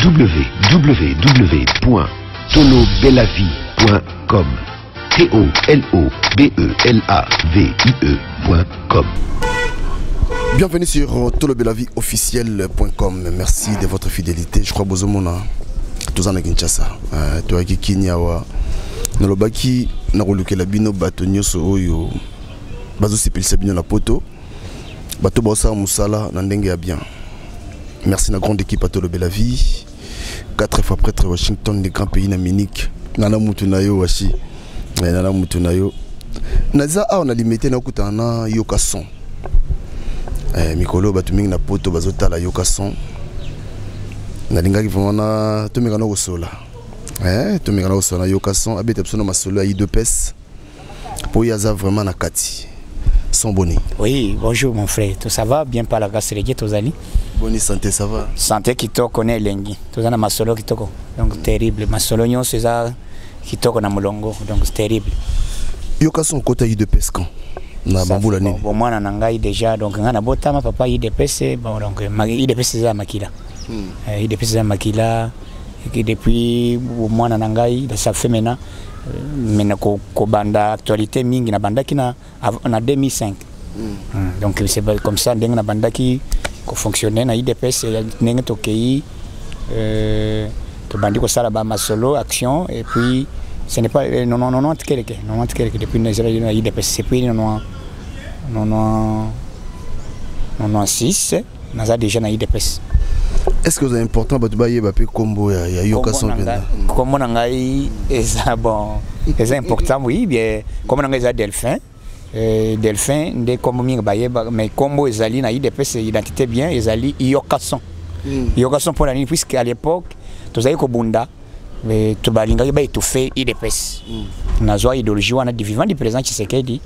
www.tolobelavie.com tolobelavie.com. Bienvenue sur tolobelavieofficiel.com. Merci de votre fidélité. Je crois que tous en Kinshasa. Toi qui Kinyawa, Nolobaki, Naroluke Labino, Batonyoso Oyo, Bazosipil Sabino Lapoto, Batobosa Moussala, Nandenge bien. Merci à la grande équipe à Tolobelavie. 4 fois prêtre Washington, des grands pays na Munich. Nana Moutunayo Washi. Nana Moutunayo. Naza on a limité na Koutana YOKASON. Mikolo Batuming Napoto Bazota la YOKASON. Nalinga vraiment tout mégano au sol. Tout mégano au sol, YOKASON, habite absolument à IDPS. Pour Yaza vraiment na Kati. Son bonnet. Oui, bonjour mon frère. Tout ça va bien par la grâce de Dieu, tous amis. Bonne santé, ça va. Santé qui te connaît lengi. Tous amis masolo qui te connaît. Donc terrible. Masolo nyon c'est ça qui te connaît molongo. Donc c'est terrible. YOKASON côté IDPS quand. Na bamboula ni. Bon moi na ngai déjà donc ngana bota ma papa IDPS bon donc IDPS ça makila. IDPS ça makila et depuis moi na ngai ça fait maintenant mais ko banda actualité mingi na banda qui na en 2005. Donc c'est comme ça ndenge na banda qui ko fonctionner na IDPS ndenge tokei to bandi ko sala ba masolo action et puis ce n'est pas non quelqu'un non quelqu'un depuis na IDPS puis non 6 naza déjà na IDPS. Est-ce que c'est important de bailler bapi combo ya YOKASON? Comme on a ça bon, c'est important oui bien. Comme on a ça Delphin des combo mingi bailler mais combo ezali na IDPS identité bien ezali YOKASON. YOKASON pour l'année puisque à l'époque tous ayi ko bunda mais to balinga ba étouffer IDPS. Na zo idéologie wana du vivant du président Tshisekedi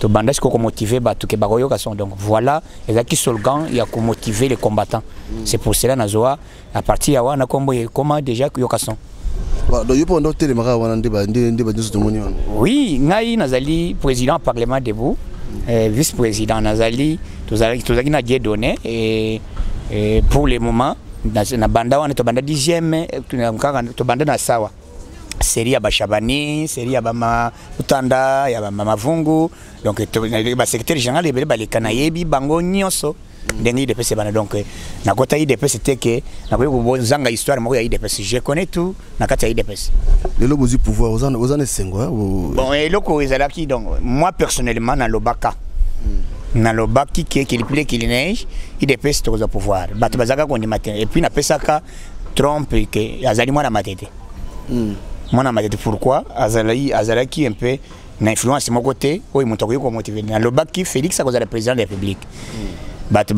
to banda ko motiver ba tuke ba YOKASON donc voilà ezaki slogan ya ko motiver les combattants. C'est pour cela nazoa à partir ya wana combo comment déjà YOKASON. Donc yo pendant telemara wana ndeba nzo tomoni. Oui, ngai nazali président parlement debout, vice-président nazali tozaki na donné et pour le moment na banda wana to banda 10e to banda na sawa. Série à Bachabani, série à Bama Utanda, à Bama Vungu, donc le secrétaire général est belé, les Kanayebi, Bango Nyonso, dernier IDPS. Donc, na kota IDPS c'était que, na kota bozanga histoire, moi IDPS, je connais tout, na kata IDPS. Les lobos du pouvoir, ozan esengo. Bon, et loko ezalaki donc, moi personnellement na lobaka, na lobaki qui le plus qu'il neige, IDPS tout au pouvoir. Bato bazaka kondi matin, et puis na pesaka trompe que azali moi na matete. Moi, je me dis pourquoi Azala qui un peu d'influence de mon côté, oui, mon tour est motivé. Dans le bac, Félix a causé le président de la République. Bato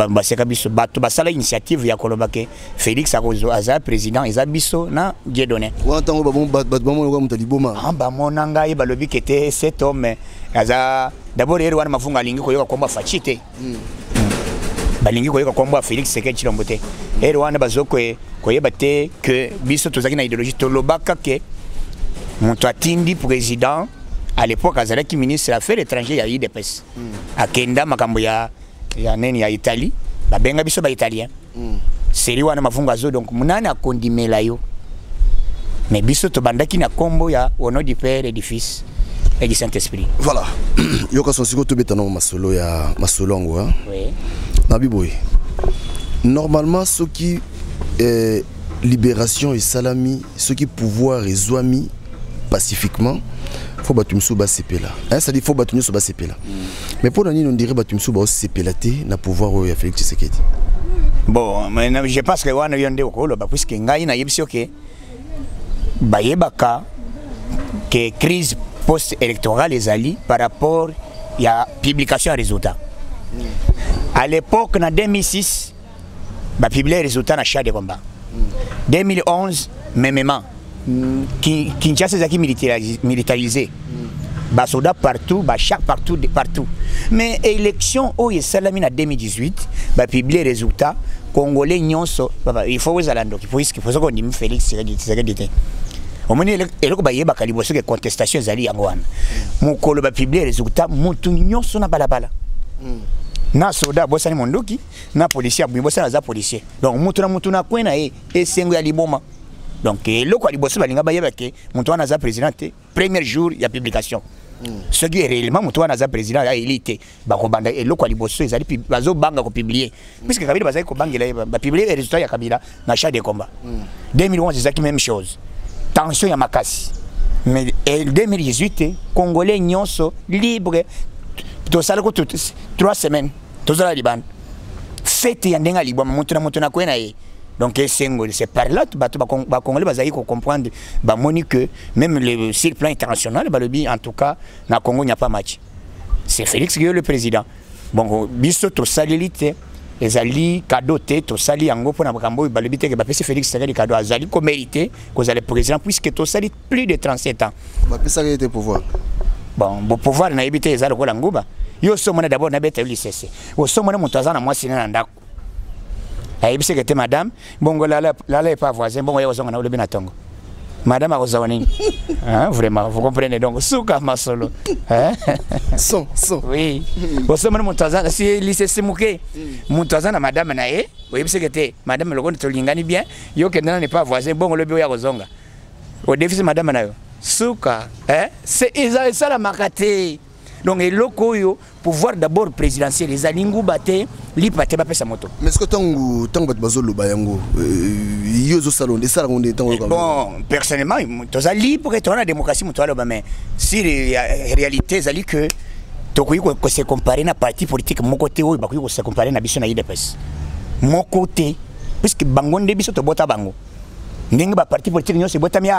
initiative ya kolobake Félix Aza président Isabiso na Dieudonné wantango babon babon mutaliboma amba monanga e balobi kete cet homme Aza d'abord hier wana mafunga lingi koyoka komba fachite balingi koyoka komba Félix Tshisekedi Tshilombote here wana bazoko koyebate que biso tozaki na idéologie tolobaka ke Montoatindi président à l'époque Azala qui ministre des affaires étrangères à IDPS. À Kenda makambo ya neni ya Italie, la benga biso ba italien. Seri wana mafungazo donc munana akondimela yo. Mais biso to bandaki na combo ya au nom du Père et du Fils et du Saint-Esprit. Voilà. YOKASON siko to betana masolo ya masolongo hein. Oui. Na biboy. Normalement ceux qui libération et salami, ceux qui pouvoir et zoami pacifiquement, il faut battre Msouba Sepela. Ça dit faut battre Msouba Sepela. Mais pour nous, on dirait battre Msouba Sepela, na pouvoir ya Félix Tshisekedi. Bon, mais je pense que wana yonde okolo ba puisque ngai na yebisi oké. Ba yebaka que crise post-électorale ezali par rapport ya publication résultat. À l'époque en 2006, ba publier résultat na chat de combat. 2011 mêmement Kinshasa est militarisé. Bas soldats partout, bas chars partout. Mais élection au Yesalamine en 2018, bas publié résultat congolais nyonso. Il faut que Zalando, il faut qu'on dise Félix Tshisekedi. Au moins eloko ba yeba kaliboso que contestation zali yango wana. Mukolo bas publié résultat mutu nyonso na balabala. na soda bosani mondoki na policier bosala za policier donc mutu na kwena esengo ya liboma donc eloko liboso balinga baye bake mutu ana za président te premier jour ya publication ce qui est réellement mutu ana za président ya élite ba kobanda eloko liboso ezali bazo banga ko publier puisque Kabila bazali ko bangela ba publier les résultats ya Kabila na champ de combat 2011 c'est la même chose tension ya makasi mais 2018 congolais nyonso libre to sala ko 3 semaines to sala liban fête ya ndenga libwa mutu na kwena donc c'est par là que les Congolais doivent comprendre que même sur le plan international, en tout cas, dans le Congo, il n'y a pas de match. C'est Félix qui est le président. Bon, biso to salilité, les alliés cadotés, to sali ango pour n'abrambo, balobité que bapé c'est Félix c'est le cadeau, azali comme mérité, cause le président puisque to sali plus de 37 ans. Bapé ça était pouvoir. Bon, le pouvoir n'a évité les alliés Kolanguba. Yo somona d'abord n'a bête le CC. Yo somona montazana moi sinan ndako. Que madame, bon, là, n'est pas voisin, bon, madame a vraiment, vous comprenez donc, souka masolo. Son. Oui. Si lycée se mouke, Montazana, madame Nae, vous voyez que madame le contrôle bien, yo que n'est pas voisin, bon, le béo Zonga. Au déficit, madame Nae, souka, c'est ça la marquette. Donc, les locaux, pouvoir d'abord présidentiel, les alingou batte, li paté bape sa moto. Mais est-ce que tant que bazolo bayango, yozo salon, des salons des temps. Bon, personnellement, tu as libre et tu as la démocratie, tu as le mais si la réalité, c'est que tu se comparé à un parti politique, mon côté, ou tu se comparé à la IDPS. Mon côté, puisque Bango ne biso to bota Bango. N'engue pas parti politique, nous se bota mia,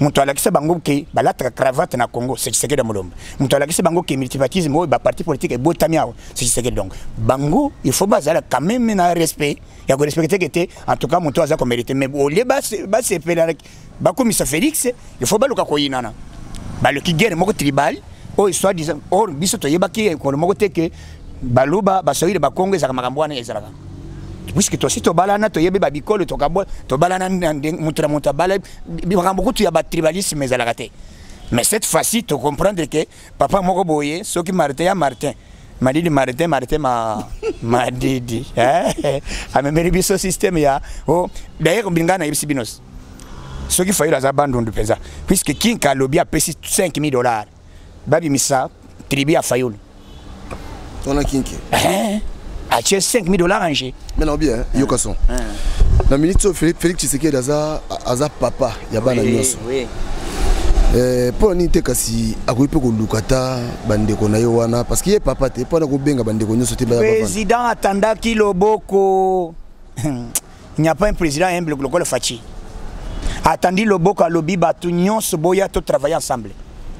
Mutualakisa bango ke balatra cravate na Congo c'est Tshisekedi Mulomba. Mutualakisa bango ke multipartisme ou ba parti politique et botamiao c'est Tshisekedi donc. Bango il faut baser quand même na respect. Il faut respecter que en tout cas mutuaza ko mérite mais au lieu ba se pela ba comme ça Félix il faut ba luka ko yinana. Ba le kigere moko tribal ou histoire disant or biso to yeba ki ko moko te ke baluba ba soire ba Congo ezaka makambo wana ezaka. Puisque toi si tu balana tu yebe babikolo tu kabo tu balana mutra monta balai beaucoup tu y a bat tribalisme mais alagaté mais cette fois-ci tu comprends que papa moko boye ce qui Martin m'a dit Martin m'a dit a même biso système ya oh d'ailleurs bingana yebsi binos ce qui faillit la bande de pesa puisque Kinka lobby a payé $5,000 babi misa tribu a failli on a Kinki à $5,000 en G. Mais non, bien, YOKASON. Dans le ministre Félix Tshisekedi, il y a un papa, il y a un papa. Pour nous, il y a un papa, parce qu'il y a un papa, il y a un papa. Le président attendait qu'il n'y a pas un président humble qui le fait. Attendait le boko à l'obi, nous avons travaillé ensemble.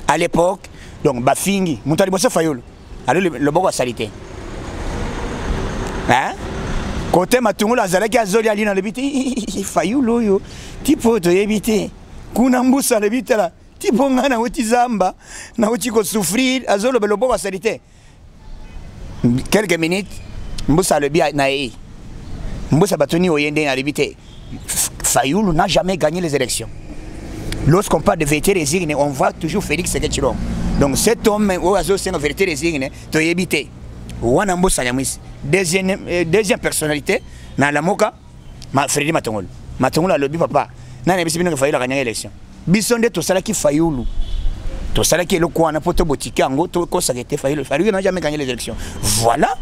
À l'époque, donc, Bafingi, Moutalibosa Fayoul, le boko a salité. Hein? Côté matungo la zalaki azoli ali na lebiti fayulu yo tipo to yebite kuna mbusa lebite la tipo ngana woti zamba na woti ko souffrir azolo belobo wa salite quelques minutes mbusa lebi na e mbusa batoni oyende na lebite fayulu n'a jamais gagné les élections lorsqu'on parle de vérité résignée on voit toujours Félix Tshisekedi donc cet homme au azo c'est une vérité résignée to yebite wana mbusa nyamwisi deuxième personnalité dans la moka Frédéric Matongol Matongol a lobby papa nana bisi bino fayoula gagner l'élection bisonde to sala ki fayoulu to sala ki eloko wana poto botika ngo to kosa kete fayoulu fayoulu n'a jamais gagné l'élection voilà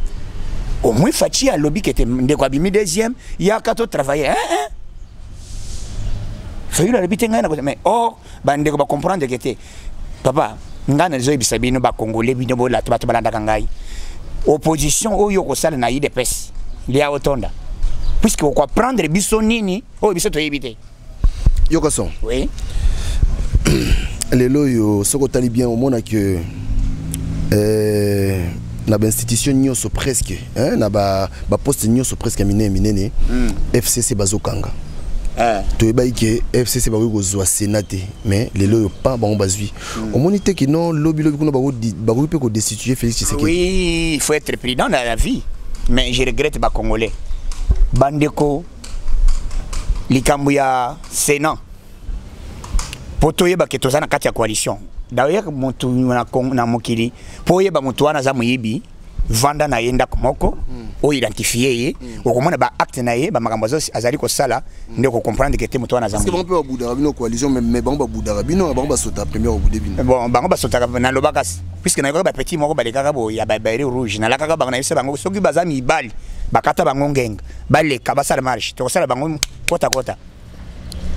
au moins Fachi a lobby qui était ndeko abimi deuxième ya kato travailler fayoulu a lobby tenga na mais or bandeko ba comprendre que papa ngana zo bisabino ba congolais bino bola to bato balanda kangai opposition au Yokosal na IDPS il y a autonda puisque on va prendre bisonini oh biso to éviter Yokoson oui les loyo soko tali bien au monde que na ba institution nyoso presque hein na ba poste nyoso presque minene FCC bazokanga to ebai que FCC ba ko zwa sénaté mais les loyo pas ba on bazui au monde te que non lobby ko ba ko pe ko destituer Félix Tshisekedi oui il faut être prudent dans la vie mais je regrette ba congolais bandeko likambu ya Sénat poto yeba ke tozana kati ya coalition D'ailleurs, moto na na mokili poye ba moto wana za muyibi vanda na yenda komoko o identifier ye okomona ba acte na ye ba makambo zo azali ko sala nde ko comprendre que te moto wana za parce que bon peu au bout d'arabino coalition mais bon ba bout d'arabino ba ba sauter première au bout de bino bon ba ba sauter na lobakasi puisque na ko ba petit moko ba le kaka bo ya ba ba rouge na la kaka ba na yesa bango soki bazami ibali bakata bango ngenga ba le ka ba sala marche to sala bango kota kota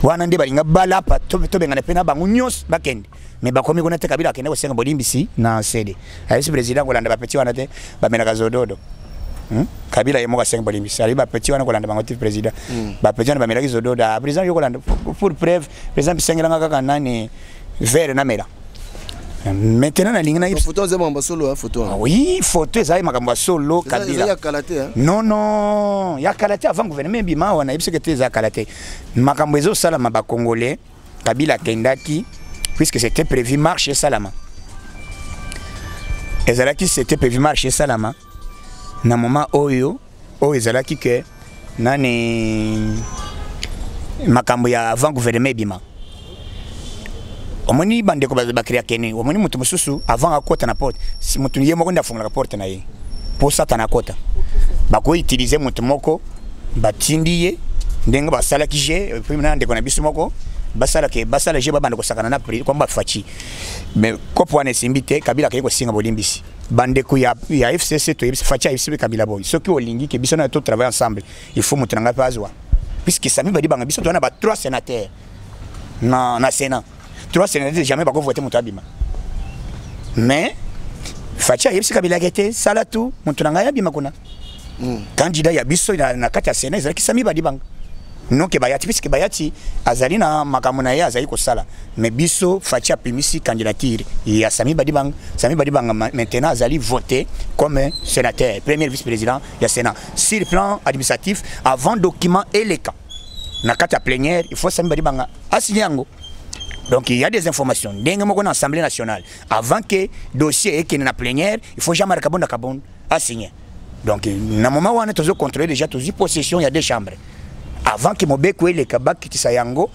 wana nde balinga bala pa to bengana pena bango nyos bakende mais bakomi konate Kabila akende kosenga bolimbisi na CD ayisi president kolanda bapeti wana te bamenaka zododo Kabila yemoka senga bolimbisi ali bapeti wana kolanda bango te president bapeti wana bamenaka zododo president yokolanda pour preuve president bisengela ngaka kanani vert na mela maintenant na linga na photo za mamba solo photo oui photo za mamba solo Kabila non non ya kalate avant gouvernement bima wana yipse que te za kalate makambo ezo sala maba congolais Kabila kendaki puisque c'était prévu marcher Salama. Et Zalaki c'était prévu marcher Salama. Dans le moment où Zalaki que nani makambo ya avant gouvernement bima. Omoni bande ko ba créer kene, omoni mutu mususu avant akota na porte. Si mutu ye moko ndafunga la porte na ye. Pour ça tana kota. Ba ko utiliser mutu moko ba tindiye ndenga ba sala kije puis nande ko na bisu moko. Basala ke basala je babanda ko sakana na pri ko mbafachi mais ko pwane simbite Kabila ke ko singa bolimbisi bande ko ya FCC to facha FCC Kabila boy soki olingi ke bisona to travailler ensemble il faut mutranga pazwa puisque Samy Badibanga biso to na ba 3 sénateurs na Sénat 3 sénateurs jamais ba ko voter mutu abima mais facha FCC Kabila kete sala tu mutranga ya bima kuna candidat ya biso na kati ya Sénat zaki Samy Badibanga non que bayati puisque bayati azali na makamuna ya azali ko sala mais biso fatia pimisi candidature ya Samy Badibanga maintenant azali voter comme sénateur premier vice-président ya Sénat sur le plan administratif avant document élégant na kata plénière il faut Samy Badibanga asinyango donc il y a des informations ndenge moko na Assemblée nationale avant que dossier ekene na plénière il faut jamais kabonda kabonda asigner donc na moment où on est contrôler déjà tous possession il y a des chambres avant que Mobeko et les Kabaki Tisayango,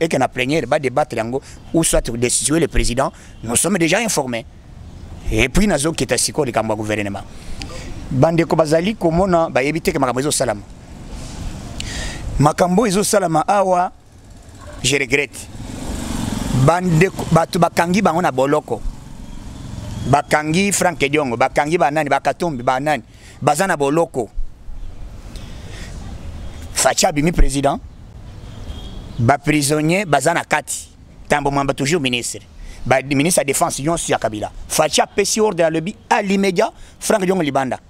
et qu'on a plénière, bas débattre yango, ou soit destituer le président, nous sommes déjà informés. Et puis nazo qui est assis au gouvernement. Bande Kobazali, comment on a évité que Makambo Salama. Makambo Ezo Salama awa, je regrette. Bande Bakangi Bangona Boloko. Bakangi Franck Djongo, Bakangi Banani, Bakatumbi Banani, Bazana Boloko. Facha bimi président, ba prisonnier bazana kati, tambo mamba toujours ministre, ba ministre de la défense yon si Kabila. Facha pesi ordre à l'obi à l'immédiat Franck Djongo libanda,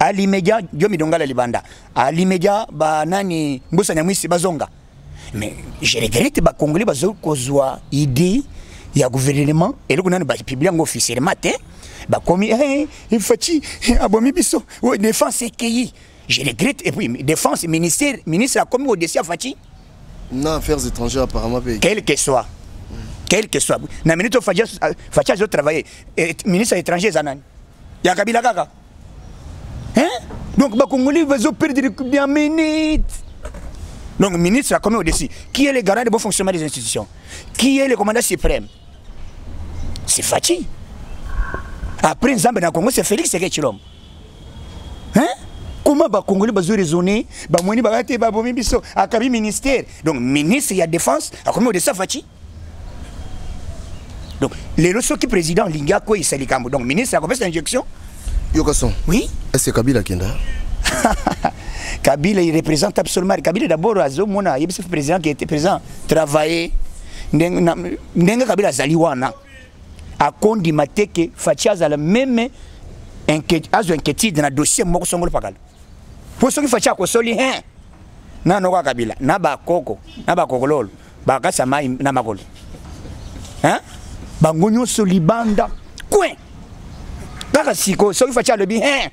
à l'immédiat Djomi Dongala libanda, à l'immédiat ba nani mbusa nyamwisi bazonga. Mais je regrette ba Congolais bazo kozwa idée ya gouvernement et le gouvernement ba publier officiellement matin, ba komi Fachi abomi biso défense ekeyi. Je regrette, et puis, défense, ministre a commis au dossier à Fati. Non, affaires étrangères, apparemment. Quel que soit. Quel que soit. Na minute Fati a travaillé. Ministre étranger, Zanani. Il y a Kabila Kaka. Hein? Donc, les Congolais vont perdre des minutes. Donc, ministre a commis au dossier. Qui est le garant de bon fonctionnement des institutions? Qui est le commandant suprême? C'est Fati. Après, nous sommes dans le Congo, c'est Félix Tshisekedi. Hein? Comment les Congolais vont raisonner, les Mouni vont rater, les ministères. Donc, ministre de la Défense, à combien de ça Fati? Donc, les leçons qui président Lingako et Salikambo. Donc, ministre, à combien cette injection? YOKASON. Oui. Est-ce que Kabila Kenda? Kabila, il représente absolument. Kabila, d'abord, il y a un président qui était présent, travaillé. Kabila Zaliwana. À Kondimate, que Fati a la même. Inquiétude dans le dossier Mokosongol Pakal. Pour ceux qui font ça, Kosoli, hein? Non, non, Kabila, Naba Koko, Naba Kokolol, Bakasama, Namagol. Hein? Bangonyo Solibanda, Kouin. Bakasiko, ceux qui font ça, le bien, hein?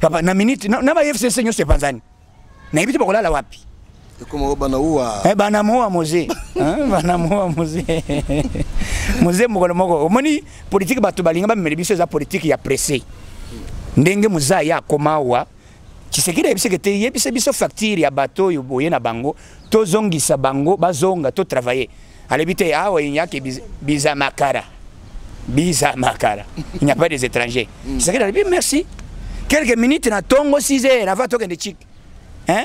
Papa, Naminit, Naba FCC, Nyo Sepanzani. N'habite pas Kola la Wapi. Comment Banaoua? Eh, Banamoa Mosé. Hein? Banamoa Mosé. Mosé Mokolomoko. Moni, politique Batubalinga, mais les bisous à politique, il y a pressé. Ndenge muzaya komawa Tshisekedi bisekete yebise biso facture ya bato yoboye na bango to zongisa bango bazonga to travailler alebite awa yake biza makara bizarrement, il n'y a pas des étrangers. C'est ce que merci. Quelques minutes, na tongo 6 heures, avant de chic. Hein?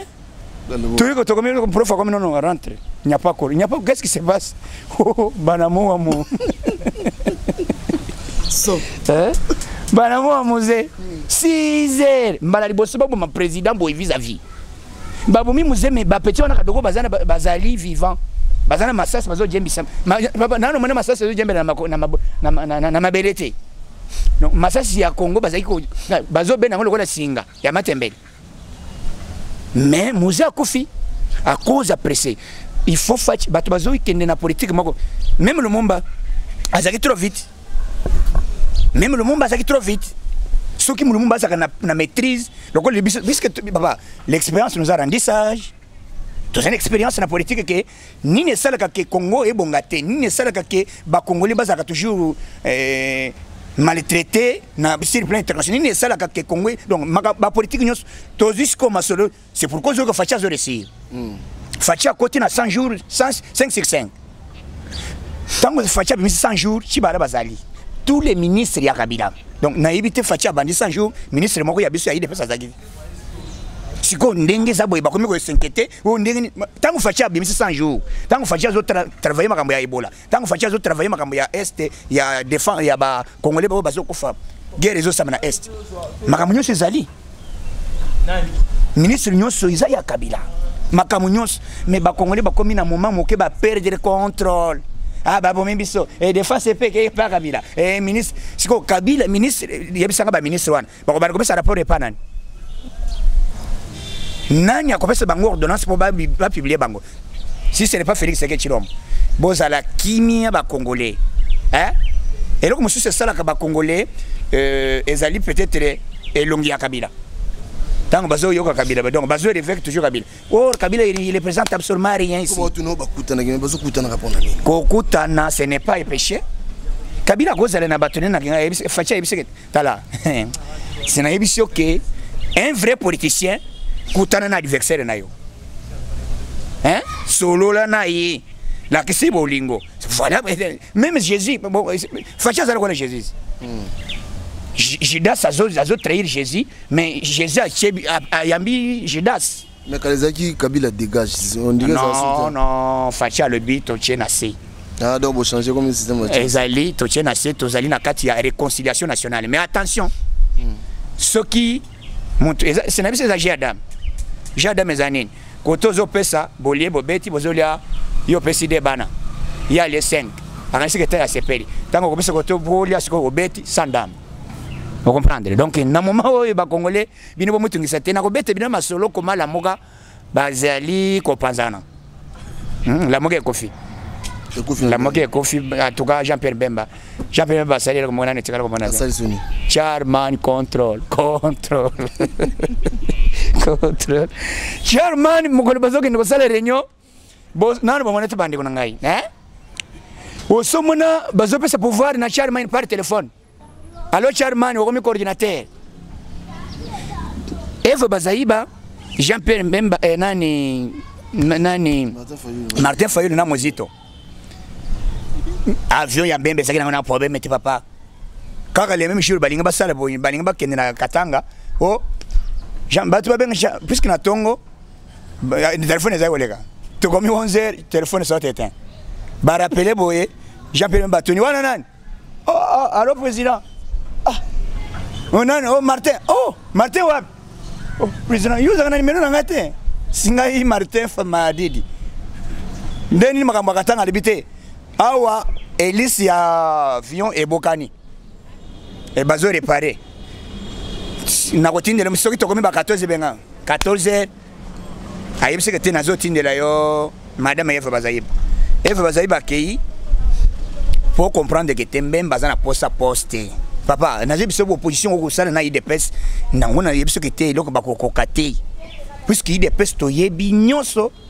Tu veux que tu rentres? Il n'y a pas quoi. Il n'y a pas. Qu'est-ce qui se passe? Oh, banamo amour. Banamo amour. 6 heures. Mbalaliboso babo ma président boy vis-à-vis. Babo mi musée mais bapetit on a kadoko bazana bazali vivant. Bazana masas bazo jembi sam. Nano mwana masas bazo jembi na mabelete. Donc masasi ya Congo bazali ko bazo bena ngolo kola singa ya matembele. Mais musée akofi à cause pressé. Il faut faire bato bazo ikende na politique mako. Même le Momba azaki trop vite. Même le Momba azaki trop vite. Ceux qui m'ont dit la maîtrise, l'expérience nous a rendu sages. C'est une expérience dans la politique que ni ne savent que le Congo est bon gâté, ni ne savent que les Congolais sont toujours maltraités sur le plan international, ni ne savent que les Congolais. Donc, la politique, c'est pourquoi je fais ça. Fatia côté na 100 jours, 565. Tant que Fatia a 100 jours, Chibara Bazali. Tous les ministres y a Kabila. Donc, na évité Fatia bandi 100 jours, ministre Moko Yabisu a IDPS Azagi. Si on n'engue ça, boy, bah comme il faut s'inquiéter, on n'engue. Tant que Fatia bandi 100 jours, tant que Fatia zo travailler ma camboya Ebola, tant que Fatia zo travailler ma camboya Est, y a défense, y a bah Congolais bah baso kofa, guerre zo samana Est. Ma camboya c'est Zali. Ministre Nyon Soiza y a Kabila. Ma camboya mais bah Congolais bah comme il y a un moment où que bah perdre le contrôle. Ah bah bon biso et des fois c'est pas Kabila et ministre c'est quoi Kabila ministre il y a besoin d'un ministre one bah on va commencer à rapporter pas nan nan y a commencé bango ordonnance pour pas publier bango si ce n'est pas Félix Tshisekedi l'homme bon ça la kimia bah congolais hein et donc monsieur c'est ça là que bah congolais ezali peut-être et longia Kabila tant que bazo yoka Kabila donc bazo réveille toujours Kabila or Kabila il représente absolument rien ici kokutana ce n'est pas péché Kabila gozale na batone na facha ibiseke tala c'est na ibisio que un vrai politicien kutana na adversaire na yo hein solo la nayi la kisi bolingo voilà même Jésus facha ça connaît Jésus Judas a trahi Jésus, mais Jésus a yambi Judas. Mais Kalezaki Kabila dégage. Non, non, Fatia le but, Toché Nassé. Ah, donc vous changez comme le système. Ezali, Toché Nassé, Tozali Nakati, il y a réconciliation nationale. Mais attention, ceux qui montrent. C'est un peu ça, Jadam. Jadam et Zanin. Quand vous avez ça, vous avez fait ça, vous avez fait ça, il y a les 5. Alors, c'est que tu as fait ça. Tant que vous avez fait ça, vous avez fait ça, vous avez vous comprenez. Donc, dans moment où les Congolais, ils ne peuvent pas se tenir. Ils ne peuvent pas se tenir. Alors, Charman, on remet coordinateur. Eve Bazaïba, Jean-Pierre Mbemba, Martin Fayoul, Namozito. Avion, il y a un problème, mais tu papa. Quand les mêmes jours, Balingba Sala, Balingba Kena Katanga, oh, Jean-Baptiste Ben, puisque na Tongo, le téléphone est à Olega. Tu commis 11 heures, le téléphone est éteint. Bah, rappelez boye, Jean-Pierre Mbemba, tu oh, allô, président. Oh non, Martin Wap. Oh, président, il y a un numéro de Martin. Singaï Martin Famadidi. Denis Makamagatan a débuté. Awa, Elise ya Vion et Bokani. Et Bazo réparé. Nagotine de l'homme, qui a 14 ans. 14 ans. Aïe, c'est que tu as dit que tu Madame Eva Bazaïb. Eva Bazaïb a kei. Pour comprendre que tu es même basé à poste à poste. Papa, nous avons besoin d'opposition au sein de l'IDPS. Nous avons besoin que les gens qui puisque l'IDPS est bien,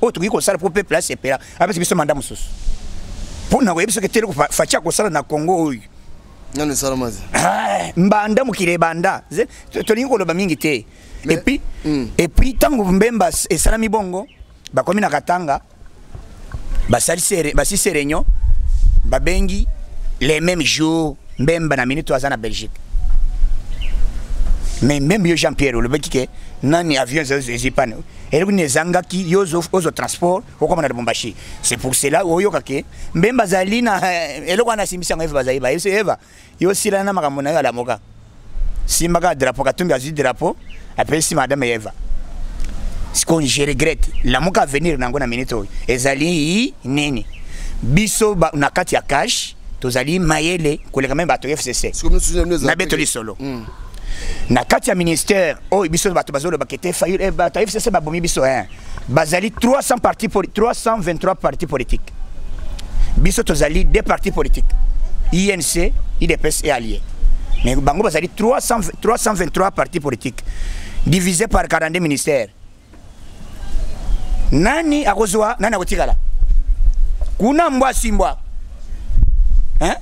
autrui qu'on s'arrête pour peuple, c'est père. Après, c'est madame Moussous. Pour nous, besoin que les gens fassent au sein de la Congo. Non, ne savons pas. Banda mukire banda. Tu n'as pas de mingi. Et puis, tant que Mbemba et Salami Bongo, comme il y a Katanga, Bassi Serenyo, Babengi, les mêmes jours. même dans la minute où en Belgique. Mais même Jean-Pierre, le petit qui n'a ni avion, et nous n'avons qui yoso aux transports au commandant de Bombashi. C'est pour cela où yokaké même Bazali na elokana simisi en Bazali ba yose Eva yosila na makamona ya la moka. Si maga drapeau katumbi azid drapeau après si madame Eva. Ce que je regrette la moka venir na ngona minito ezali nini biso ba na kati ya cash tozali mayele koleka même ba to FCC. Na betoli solo. Na katia ministère oh biso bato bazolo bakete fayul e bato FCC babomi biso hein bazali 300 partis 323 partis politiques biso tozali des partis politiques INC IDPS et alliés mais bango bazali 323 partis politiques divisé par 42 ministères nani akozwa nani akotikala kuna mbwa simbwa hein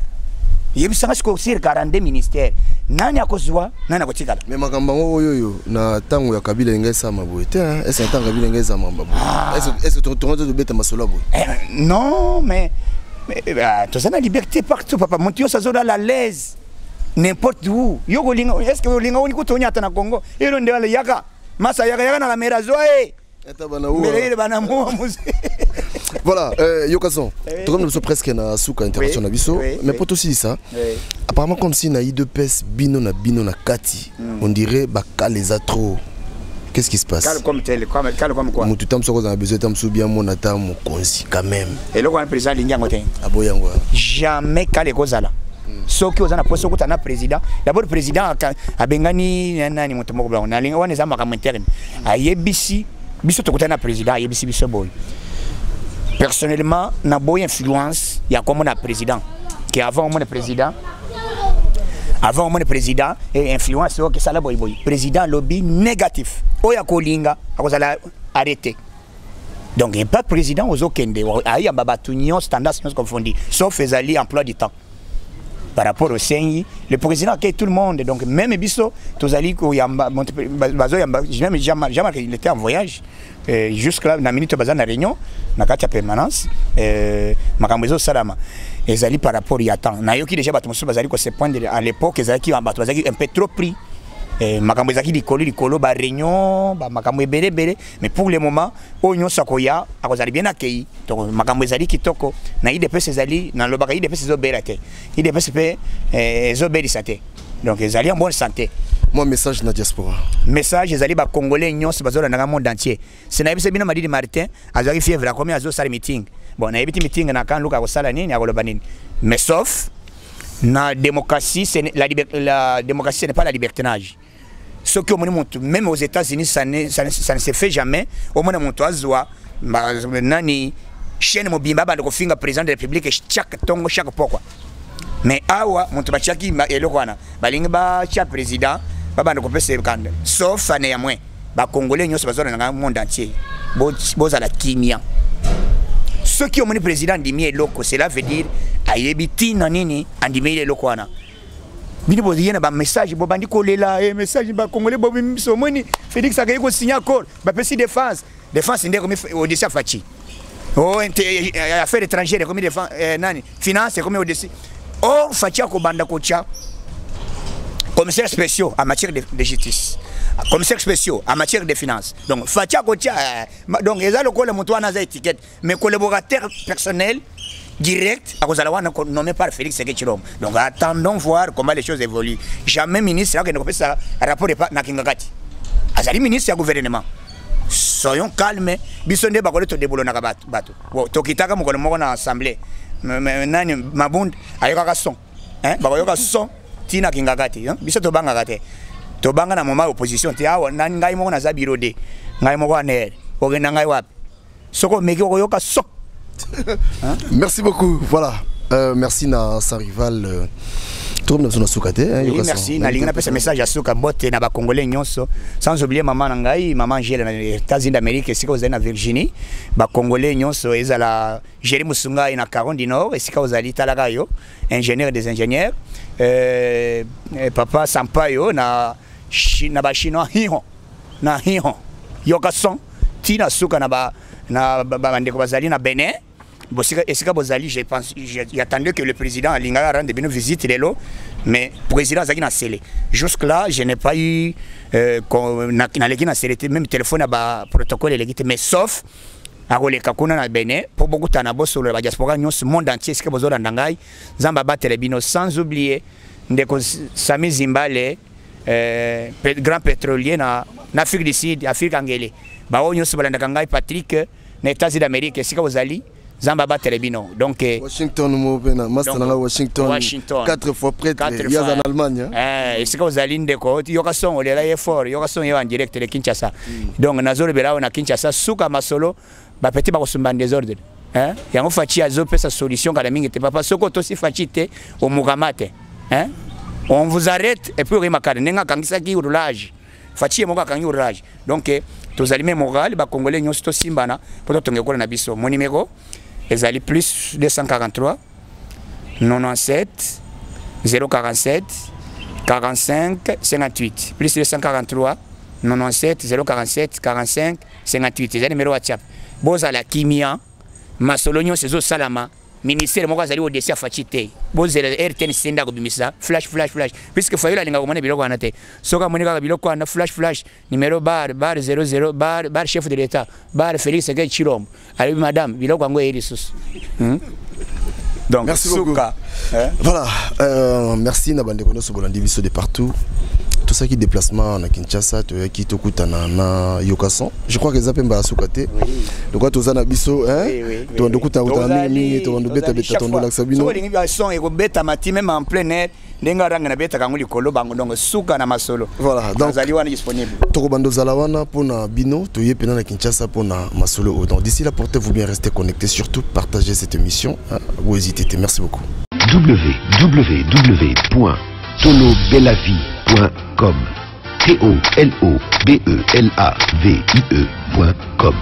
yebisanga siko sir 42 ministères nani akozwa nani akotikala mais makamba oyoyo na tango ya Kabila ingesa maboete hein est-ce tango Kabila ingesa maboete est-ce ton de beta masolo boy non mais tu as la liberté partout papa montio ça zona la l'aise n'importe où yoko linga est-ce que linga oni kutonya tana Congo ilo ndela yaka masa yaka yaka na la mera zoé eta bana ou mais bana mo voilà, Yokason, tout comme nous sommes presque dans la souka intervention oui, biso, oui, mais oui. Pour tout aussi ça, oui. Apparemment comme si na IDPS bino na kati, on dirait baka les a trop. Qu'est-ce qui se passe? Calme comme tel, calme comme quoi? Nous tout temps sur a besoin de temps sur bien mon attendre consi quand même. Et le président lingiangote. Aboyangwa. Jamais calé kozala. Sauf que on a posé un président. D'abord président a bengani nani motomoko blanc. Na linga wana za makamterne. A yebisi biso to kutana président a yebisi biso boy. Personnellement, na boy influence, il y a comme un président qui avant mon président et influence que okay, ça la boy boy. Président lobby négatif. Oya kolinga, ako sala arrêté. Donc il n'y a pas de président aux okende, ayi ababatunion standard science confondu, sauf ezali emploi du temps. Par rapport au CNI, le président qui est tout le monde, donc même biso, tozali ko yamba bazo yamba, jamais il était en voyage. Jusque là, na minute bazana réunion, na kati ya permanence, makambezo salama. Ezali par rapport ya temps. Na yoki déjà batu musu bazali ko se point à l'époque ezali ki batu bazali un peu trop pris. Makambezo ki likolo ba réunion, ba makambo ebelebele, mais pour le moment, onyo sakoya akozali bien accueilli. Donc makambezo ki kitoko, na IDPS ezali na lobaka IDPS ezobelate. IDPS pe ezobelisate. Donc ezali en bonne santé. Moi, message de la diaspora. Message, les Alibas Congolais, ils sont dans le monde entier. C'est la vie de Marie de Martin, à la fièvre, à combien de meeting. Bon, la meeting, à quand Lucas Salanine, à Golobanine. Mais sauf, la démocratie, ce n'est pas la libertinage. Ce que même aux États-Unis, ça ne se fait jamais. Au moins, on a une chaîne mobile, on a président de la République, chaque tongo, chaque pourquoi. Mais awa, on a un président. Sauf à néanmoins, les Congolais ne sont pas dans le monde entier. Ceux qui ont le président Dimier Loko, cela veut dire Ayebiti Nanini, Andimier Lokoana. Il y a un message, Congolais, Félix a signé un col, défense, il y a Odessa Fachi. Affaires étrangères, il y a finance, il y a Odessa. Or, Fachi a commandé Kocha. Commissaires spéciaux en matière de justice, commissaires spéciaux en matière de finances. Donc, Fatia Kotia, donc, ils ont le étiquette, mais collaborateur personnel direct, à Rosalawa, nommé par Félix Tshisekedi. Donc, attendons voir comment les choses évoluent. Jamais ministre, il ne peut pas rapporter à Kingakati. Azali ministre, il y a gouvernement. Soyons calmes, bisonde bakole to debolo na bato. Tokitaka mokolo moko na assemblée. Nani mabund ayokakason. Hein, bakayokakason. Tina Kingakati, biso tobanga kate. Tobanga na moma opposition te awa na ngai mo na zabiro de. Ngai mo kwa ner. Ogena ngai wapi. Soko meki okoyoka so. Merci beaucoup. Voilà. Merci na sa rival trouble na sukate merci na lingana pesa message ya suka bote na ba Congolais nyonso sans oublier maman ngai, maman Angela na États-Unis d'Amérique sika ozali na Virginie, ba Congolais nyonso ezala Jerry Musunga na Caron du Nord sika ozali talaka yo, ingénieur des ingénieurs. Papa Sampaio na ba Chinois na hiho Yokason tina suka na ba bandeko bazali na Benin Je pense, j'attendais que le président Lingara rende une visite, mais le président Zagina a scellé. Jusque-là, je n'ai pas eu, même téléphone à protocole, mais sauf, pour beaucoup de gens sur la diaspora, nous sommes monde entier, ce que vous avez dit, Zambaba Telebino, sans oublier, Samy Zimbale, grand pétrolier, en Afrique du Sud, Afrique anglaise. Nous sommes dans Patrick, les États-Unis d'Amérique, ce que vous avez dit. Zambaba Telebino. Donc, Washington, 4 fois prêtre, il y a en Allemagne. Et c'est comme ça, YOKASON, on est fort, YOKASON est en direct de Kinshasa. Donc, Nazor Bela, on a Kinshasa, Souka Masolo, petit Bakosuman désordre. Il y a un fachi à Zopé, sa solution, Kalaming était papa, Soko Tosi Fachite, au Mugamate. On vous arrête et puis on remarque, Nenga Kangisaki ou l'âge. Fachi et Moga Kangi ou l'âge. Donc, tous les morales, les Congolais, nous sommes Simbana, pour que nous ayons mon numéro. Ils allaient plus 243, 97, 047, 45, 58. Plus 243, 97, 047, 45, 58. Ils allaient numéro WhatsApp. Boza la Kimia, Masolonio, Sezo Salama, ministère, Moga Zali Odessia Fachite. Boza la RTN Senda Gobimisa, flash. Puisque Fayola Lingaroumane Biloguanate. Soka Moniga Biloguana, flash. Numéro bar 00, bar chef de l'État, bar Félix Tshisekedi Tshilombo. Allez, madame, il donc, merci beaucoup. Voilà, merci Nabande Konos Bolandi Visso de partout. Tout ça qui déplacement à Kinshasa, qui te coûte à YOKASON. Je crois que Zapemba a soukaté. Donc, tout ça n'a bisso, hein? Tu as coûté à Otamini, tu as coûté à Bétaton, Laxabino. Tu as coûté à Bétaton, même en plein air. Voilà, donc Tokobando Zalawana pour na Bino, Toye Pena na Kinshasa pour na Masolo. Donc d'ici là, portez-vous bien, restez connectés, surtout partagez cette émission. Vous hésitez, merci beaucoup. www.tolobelavie.com